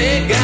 They got